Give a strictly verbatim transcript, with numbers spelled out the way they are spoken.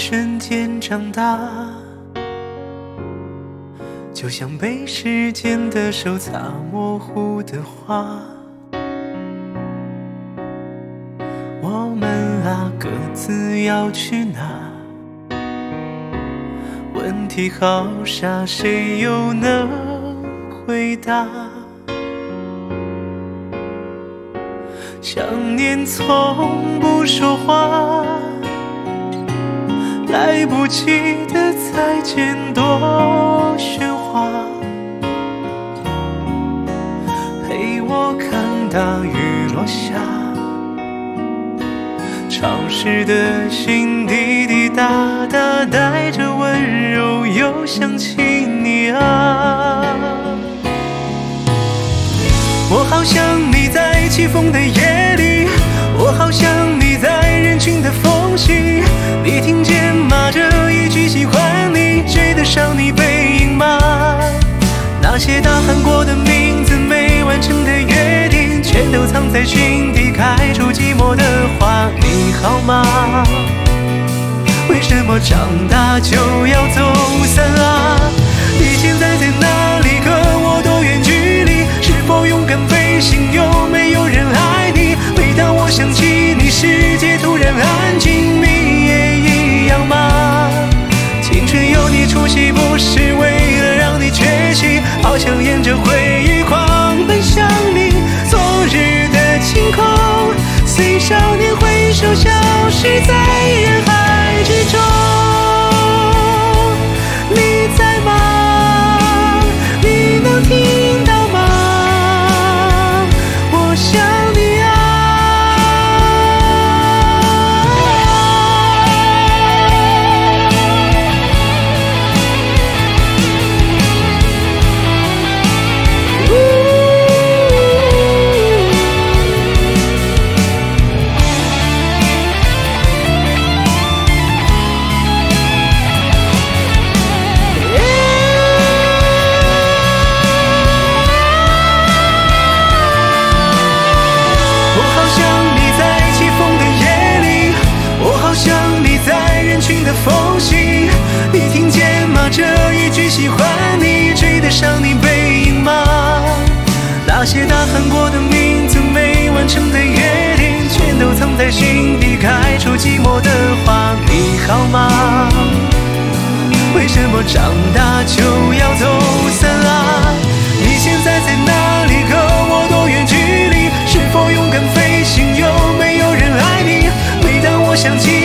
瞬间长大，就像被时间的手擦模糊的花。我们啊，各自要去哪？问题好傻，谁又能回答？想念从不说话，来不及的再见多喧哗。陪我看大雨落下，潮湿的心滴滴答答，带着温柔又想起你啊。我好想你在起风的夜里，我好想你在人群的缝隙，你听见骂着一句喜欢你，追得上你背影吗？那些大喊过的名字，没完成的约定，全都藏在心底，开出寂寞的花。你好吗？为什么长大就要走散啊？你现在在哪里？和我多远距离？是否勇敢飞行？有没有人爱你？每当我想起你，世界突然安静。你也一样吗？青春有你出息，不是为了让你缺席，好想沿着回忆狂奔向你。昨日的晴空，随少年挥手消失在人海之中。你在吗？你能听到吗？我想你啊。喜欢你，追得上你背影吗？那些大喊过的名字，没完成的约定，全都藏在心底，开出寂寞的花。你好吗？为什么长大就要走散啊？你现在在哪里？和我多远距离？是否勇敢飞行？有没有人爱你？每当我想起